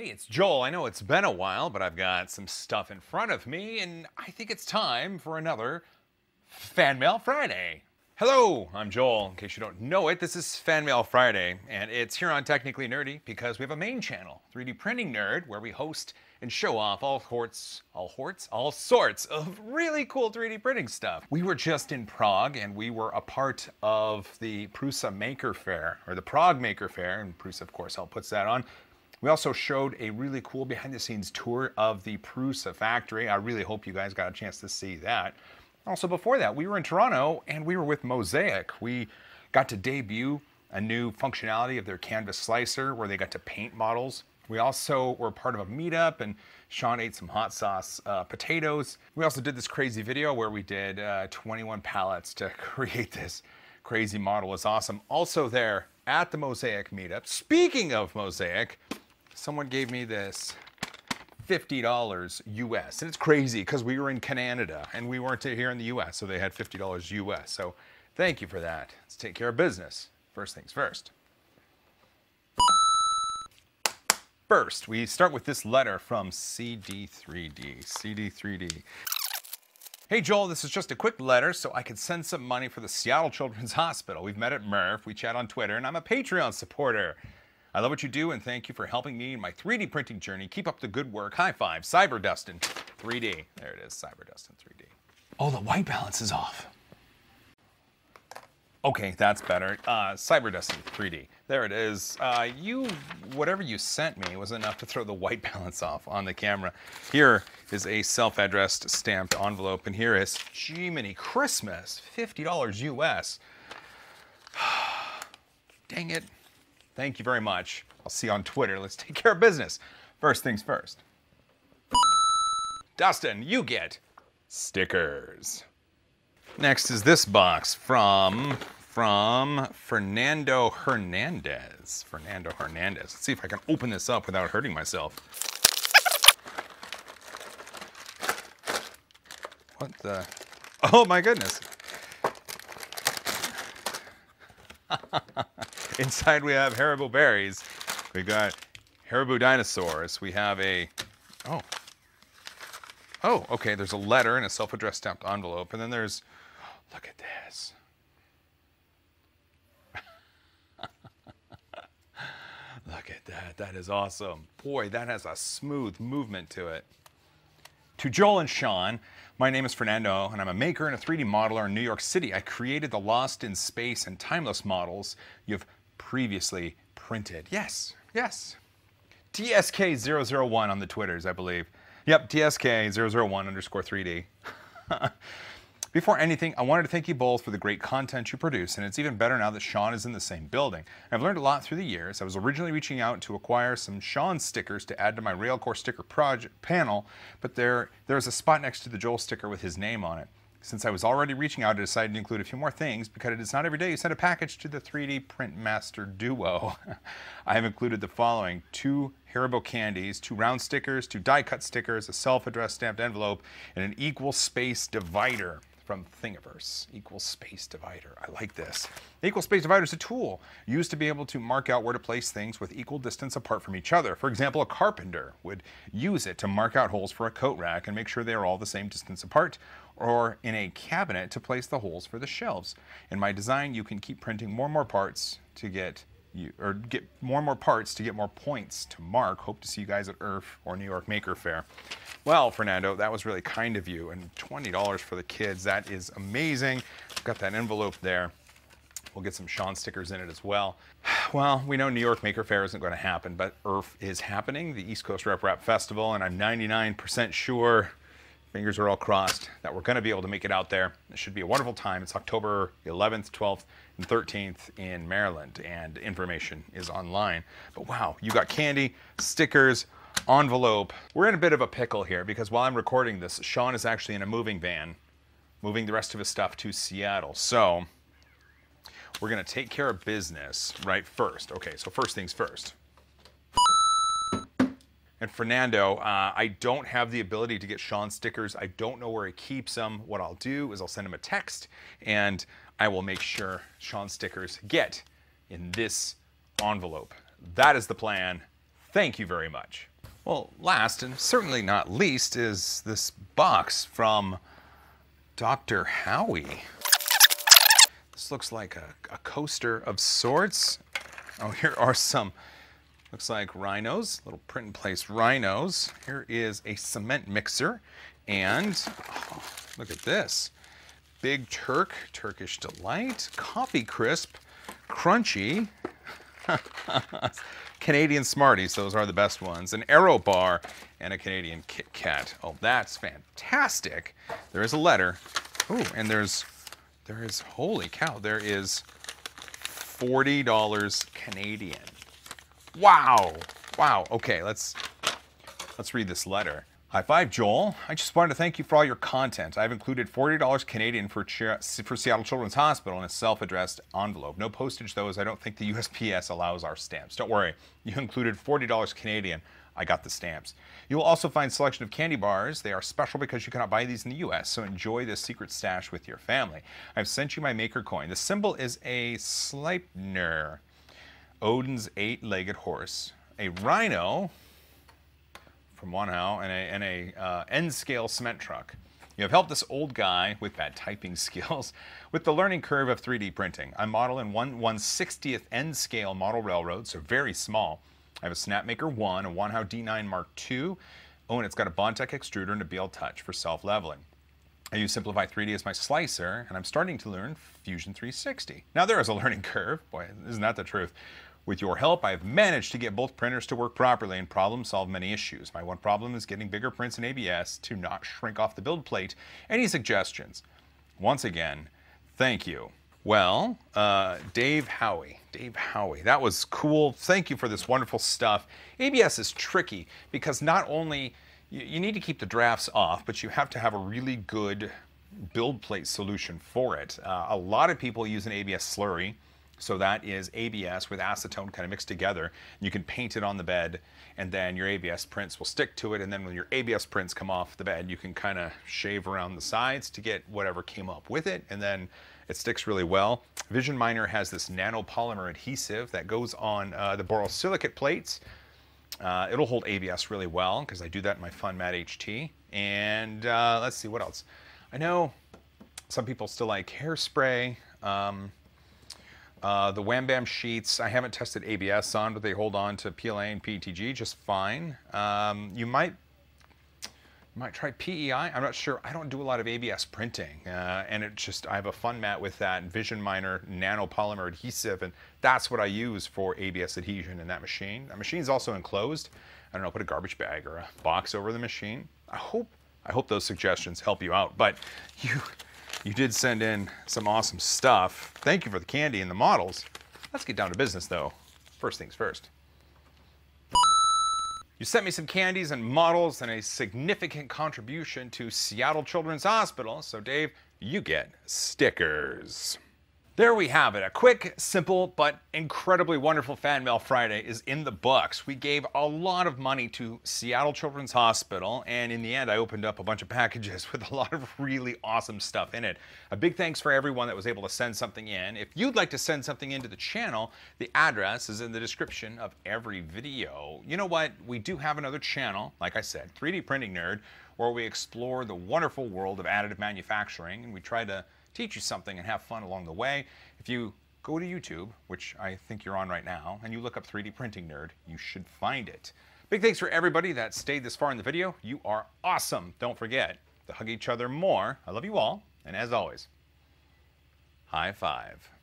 Hey, it's Joel. I know it's been a while, but I've got some stuff in front of me, and I think it's time for another Fan Mail Friday. Hello, I'm Joel. In case you don't know it, this is Fan Mail Friday, and it's here on Technically Nerdy because we have a main channel, 3D Printing Nerd, where we host and show off all sorts of really cool 3D printing stuff. We were just in Prague, and we were a part of the Prusa Maker Fair, or the Prague Maker Fair, and Prusa, of course, puts that on. We also showed a really cool behind-the-scenes tour of the Prusa factory. I really hope you guys got a chance to see that. Also, before that, we were in Toronto, and we were with Mosaic. We got to debut a new functionality of their canvas slicer, where they got to paint models. We also were part of a meetup, and Sean ate some hot sauce potatoes. We also did this crazy video where we did 21 palettes to create this crazy model. It's awesome. Also there at the Mosaic meetup, speaking of Mosaic, someone gave me this $50 US, and it's crazy because we were in Canada and we weren't here in the US, so they had $50 US. So thank you for that. Let's take care of business. First things first. First, we start with this letter from CD3D. CD3D. Hey Joel, this is just a quick letter so I could send some money for the Seattle Children's Hospital. We've met at Murf, we chat on Twitter, and I'm a Patreon supporter. I love what you do, and thank you for helping me in my 3D printing journey. Keep up the good work. High five, Cyberdustin 3D. There it is, Cyberdustin 3D. Oh, the white balance is off. Okay, that's better. Cyberdustin 3D. There it is. Whatever you sent me was enough to throw the white balance off on the camera. Here is a self-addressed stamped envelope, and here is Jiminy Christmas, $50 US. Dang it. Thank you very much. I'll see you on Twitter. Let's take care of business. First things first. Dustin, you get stickers. Next is this box from Fernando Hernandez. Fernando Hernandez. Let's see if I can open this up without hurting myself. What the? Oh my goodness. Inside we have Haribo berries, we got Haribo dinosaurs, we have a, oh, okay, there's a letter and a self-addressed stamped envelope, and then there's, look at this. Look at that, that is awesome. Boy, that has a smooth movement to it. To Joel and Sean, my name is Fernando, and I'm a maker and a 3D modeler in New York City. I created the Lost in Space and Timeless models you've previously printed. Yes, yes. TSK001 on the Twitters, I believe. Yep, TSK001_3D. Before anything, I wanted to thank you both for the great content you produce, and it's even better now that Sean is in the same building. I've learned a lot through the years. I was originally reaching out to acquire some Sean stickers to add to my Railcore sticker project panel, but there is a spot next to the Joel sticker with his name on it. Since I was already reaching out, I decided to include a few more things because it is not every day you send a package to the 3D Print Master Duo. I have included the following: 2 Haribo candies, 2 round stickers, 2 die-cut stickers, a self-addressed stamped envelope, and an equal space divider from Thingiverse. Equal space divider. I like this. The equal space divider is a tool used to be able to mark out where to place things with equal distance apart from each other. For example, a carpenter would use it to mark out holes for a coat rack and make sure they are all the same distance apart, or in a cabinet to place the holes for the shelves. In my design, you can keep printing more and more parts to get more and more parts to get more points to mark. Hope to see you guys at IRF or New York Maker Fair. Well, Fernando, that was really kind of you, and $20 for the kids, that is amazing. Got that envelope there. We'll get some Sean stickers in it as well. Well, we know New York Maker Fair isn't going to happen, but IRF is happening, the East Coast Rep Rap Festival, and I'm 99% sure, fingers are all crossed, that we're going to be able to make it out there. It should be a wonderful time. It's October 11th, 12th, and 13th in Maryland, and information is online. But wow, you got candy, stickers, envelope. We're in a bit of a pickle here because while I'm recording this, Sean is actually in a moving van, moving the rest of his stuff to Seattle. So we're going to take care of business right first. Okay, so first things first. And Fernando, I don't have the ability to get Sean stickers. I don't know where he keeps them. What I'll do is I'll send him a text, and I will make sure Sean stickers get in this envelope. That is the plan Thank you very much. Well, last and certainly not least is this box from Dr. Howie. This looks like a coaster of sorts. Oh, here are some, looks like rhinos, little print and place rhinos. Here is a cement mixer and oh, look at this. Big Turk, Turkish Delight, Coffee Crisp, Crunchy, Canadian Smarties, those are the best ones, an Aero Bar, and a Canadian Kit Kat. Oh, that's fantastic. There is a letter. Ooh, and there is, holy cow, there is $40 Canadian. Wow, wow, okay, let's read this letter. High five, Joel. I just wanted to thank you for all your content. I've included $40 Canadian for Seattle Children's Hospital in a self-addressed envelope. No postage, though, as I don't think the USPS allows our stamps. Don't worry, you included $40 Canadian. I got the stamps. You will also find a selection of candy bars. They are special because you cannot buy these in the US, so enjoy this secret stash with your family. I've sent you my maker coin. The symbol is a Sleipner, Odin's eight-legged horse, a rhino, from Wanhao, and a N-scale cement truck. You have helped this old guy with bad typing skills with the learning curve of 3D printing. I'm modeling 1/160th N-scale model railroad, so very small. I have a Snapmaker 1, a Wanhao D9 Mark II, oh, and it's got a Bontech extruder and a BL Touch for self-leveling. I use Simplify 3D as my slicer, and I'm starting to learn Fusion 360. Now there is a learning curve, boy, isn't that the truth. With your help, I've managed to get both printers to work properly and problem solve many issues. My one problem is getting bigger prints in ABS to not shrink off the build plate. Any suggestions? Once again, thank you. Well, Dave Howie, that was cool. Thank you for this wonderful stuff. ABS is tricky because not only you need to keep the drafts off, but you have to have a really good build plate solution for it. A lot of people use an ABS slurry. So that is ABS with acetone kind of mixed together. You can paint it on the bed and then your ABS prints will stick to it. And then when your ABS prints come off the bed, you can kind of shave around the sides to get whatever came up with it. And then it sticks really well. Vision Miner has this nanopolymer adhesive that goes on the borosilicate plates. It'll hold ABS really well because I do that in my Funmat HT. And let's see what else. I know some people still like hairspray. The wham-bam sheets, I haven't tested ABS on, but they hold on to PLA and PETG just fine. You might try PEI. I'm not sure. I don't do a lot of ABS printing, and it just, I have a fun mat with that Vision Miner nanopolymer adhesive, and that's what I use for ABS adhesion in that machine. That machine's also enclosed. I don't know, put a garbage bag or a box over the machine. I hope those suggestions help you out, but you did send in some awesome stuff. Thank you for the candy and the models. Let's get down to business though. First things first. You sent me some candies and models and a significant contribution to Seattle Children's Hospital. So Dave, you get stickers. There we have it. A quick, simple, but incredibly wonderful Fan Mail Friday is in the books. We gave a lot of money to Seattle Children's Hospital, and in the end, I opened up a bunch of packages with a lot of really awesome stuff in it. A big thanks for everyone that was able to send something in. If you'd like to send something into the channel, the address is in the description of every video. You know what? We do have another channel, like I said, 3D Printing Nerd, where we explore the wonderful world of additive manufacturing, and we try to teach you something and have fun along the way. If you go to YouTube, which I think you're on right now, and you look up 3D Printing Nerd, you should find it. Big thanks for everybody that stayed this far in the video. You are awesome. Don't forget to hug each other more. I love you all. And as always, high five.